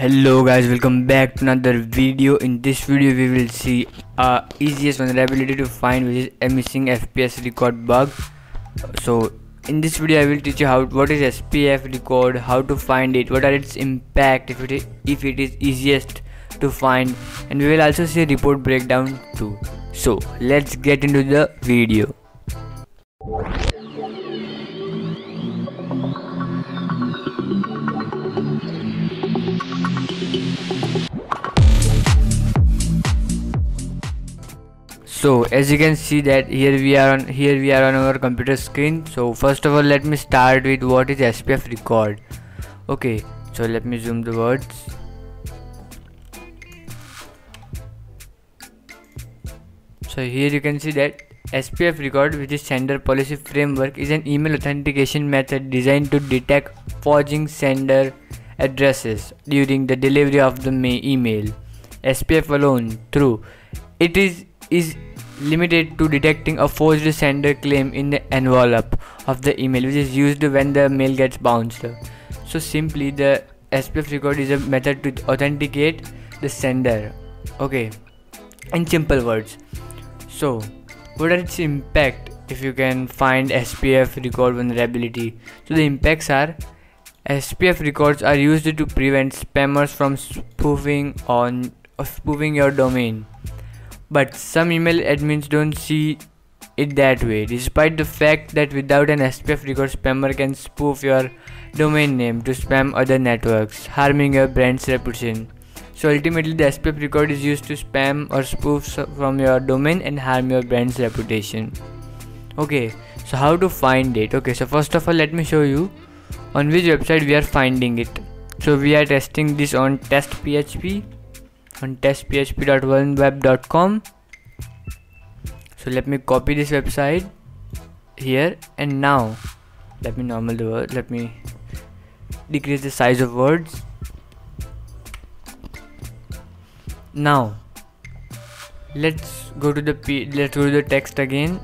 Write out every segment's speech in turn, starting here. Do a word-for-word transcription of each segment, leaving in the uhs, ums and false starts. Hello guys, welcome back to another video. In this video we will see uh, easiest vulnerability to find, which is a missing F P S record bug. So in this video I will teach you how what is S P F record, how to find it, what are its impact, if it is, if it is easiest to find, and we will also see report breakdown too. So let's get into the video. So as you can see that here we are on here we are on our computer screen. So first of all, let me start with what is S P F record. Okay, so let me zoom the words. So here you can see that S P F record, which is sender policy framework, is an email authentication method designed to detect forging sender addresses during the delivery of the email. S P F alone through it is is limited to detecting a forged sender claim in the envelope of the email, which is used when the mail gets bounced. So simply, the S P F record is a method to authenticate the sender. Okay, in simple words. So what are its impact if you can find S P F record vulnerability? So the impacts are: S P F records are used to prevent spammers from spoofing on or spoofing your domain. But some email admins don't see it that way, despite the fact that without an S P F record, spammer can spoof your domain name to spam other networks, harming your brand's reputation. So ultimately, the S P F record is used to spam or spoof from your domain and harm your brand's reputation. Okay, so how to find it? Okay, so first of all, let me show you on which website we are finding it. So we are testing this on test P H P. on test P H P dot one web dot com. So let me copy this website here, and now let me normal the word, let me decrease the size of words. Now let's go to the p let's go to the text again,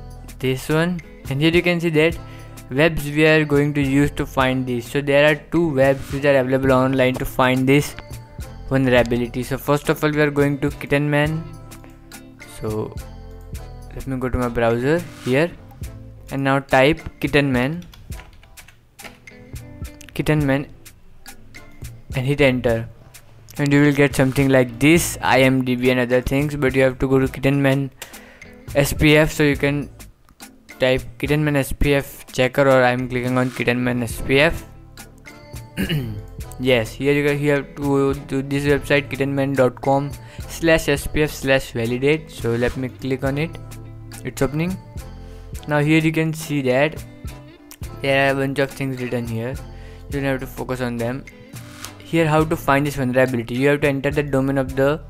this one, and here you can see that webs we are going to use to find this. So there are two webs which are available online to find this vulnerability. So first of all, we are going to Kitterman. So let me go to my browser here and now type Kitterman Kitterman and hit enter, and you will get something like this, I M D B and other things, but you have to go to Kitterman S P F. So you can type Kitterman S P F checker, or I'm clicking on Kitterman S P F. Yes, here you go, here to, to this website, kitterman dot com slash S P F slash validate. So let me click on it. It's opening. Now here you can see that there are a bunch of things written here. You don't have to focus on them. Here, how to find this vulnerability. You have to enter the domain of the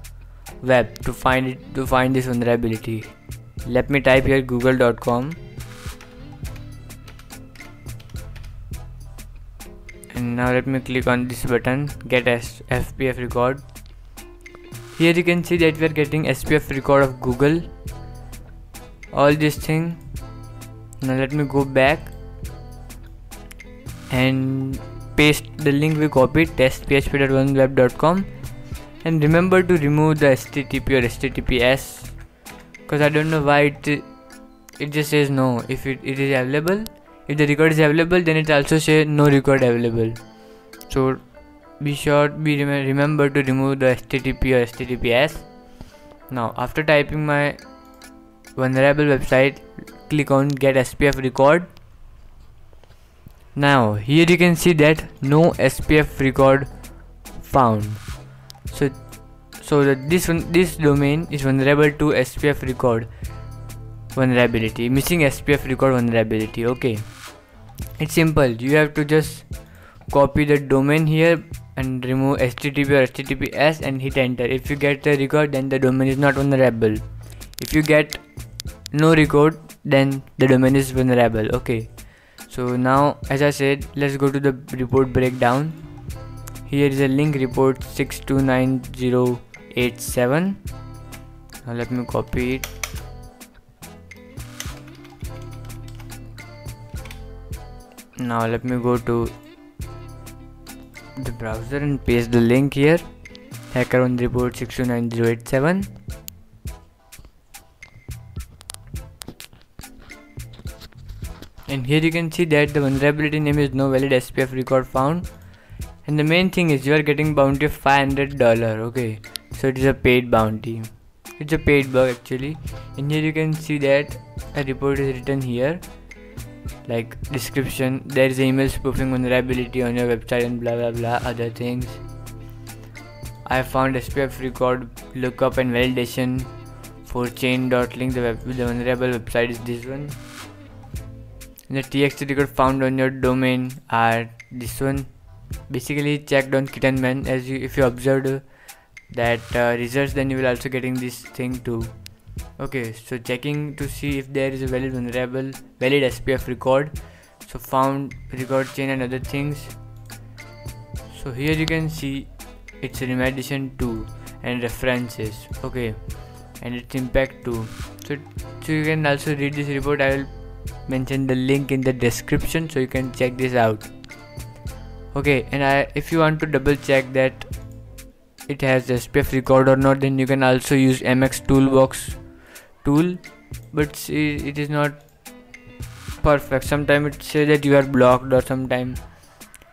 web to find it, to find this vulnerability. Let me type here google dot com. And now let me click on this button, get S P F record. Here you can see that we are getting S P F record of Google, all this thing. Now let me go back and paste the link we copied, test P H P dot one web dot com, and remember to remove the H T T P or H T T P S, because I don't know why it it just says no. If it, it is available, if the record is available, then it also says no record available. So be sure be rem remember to remove the H T T P or H T T P S. Now after typing my vulnerable website, click on get S P F record. Now here you can see that no S P F record found. So so that this one this domain is vulnerable to S P F record vulnerability, missing S P F record vulnerability. Okay, it's simple. You have to just copy the domain here and remove H T T P or H T T P S and hit enter. If you get the record, then the domain is not vulnerable. If you get no record, then the domain is vulnerable. Okay, so now as I said, let's go to the report breakdown. Here is a link, report six two nine zero eight seven. Now let me copy it. Now let me go to the browser and paste the link here. HackerOne report six two nine zero eight seven. And here you can see that the vulnerability name is no valid S P F record found, and the main thing is you are getting bounty of five hundred dollars. Okay, so it is a paid bounty, it's a paid bug actually. And here you can see that a report is written here, like description, there is email spoofing vulnerability on your website and blah blah blah other things. I found S P F record lookup and validation for chain dot link. The, web, the vulnerable website is this one. The T X T record found on your domain are this one. Basically checked on Kitterman, as you, if you observed that uh, results, then you will also getting this thing too. Okay, so checking to see if there is a valid vulnerable valid S P F record, so found record chain and other things. So here you can see it's remediation two and references, okay, and its impact too. So, so you can also read this report. I will mention the link in the description so you can check this out. Okay, and I, if you want to double check that it has the S P F record or not, then you can also use M X Toolbox tool, but see, it is not perfect. Sometimes it says that you are blocked, or sometimes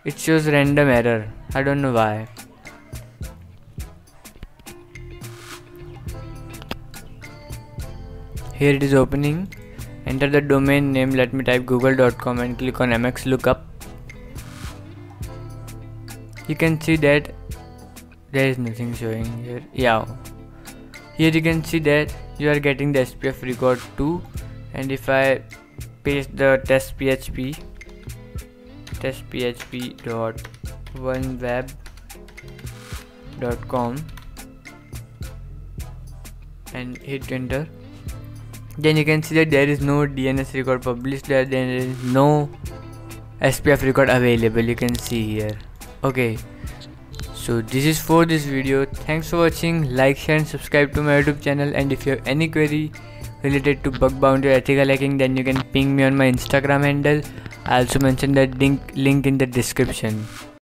it shows random error, I don't know why. Here it is opening. Enter the domain name, let me type google dot com and click on M X lookup. You can see that there is nothing showing here. Yeah, here you can see that you are getting the S P F record too. And if I paste the test P H P dot one web dot com and hit enter, then you can see that there is no D N S record published there, then there is no S P F record available, you can see here. Okay, so this is for this video. Thanks for watching. Like, share and subscribe to my YouTube channel, and if you have any query related to bug bounty or ethical hacking, then you can ping me on my Instagram handle. I also mentioned that link, link in the description.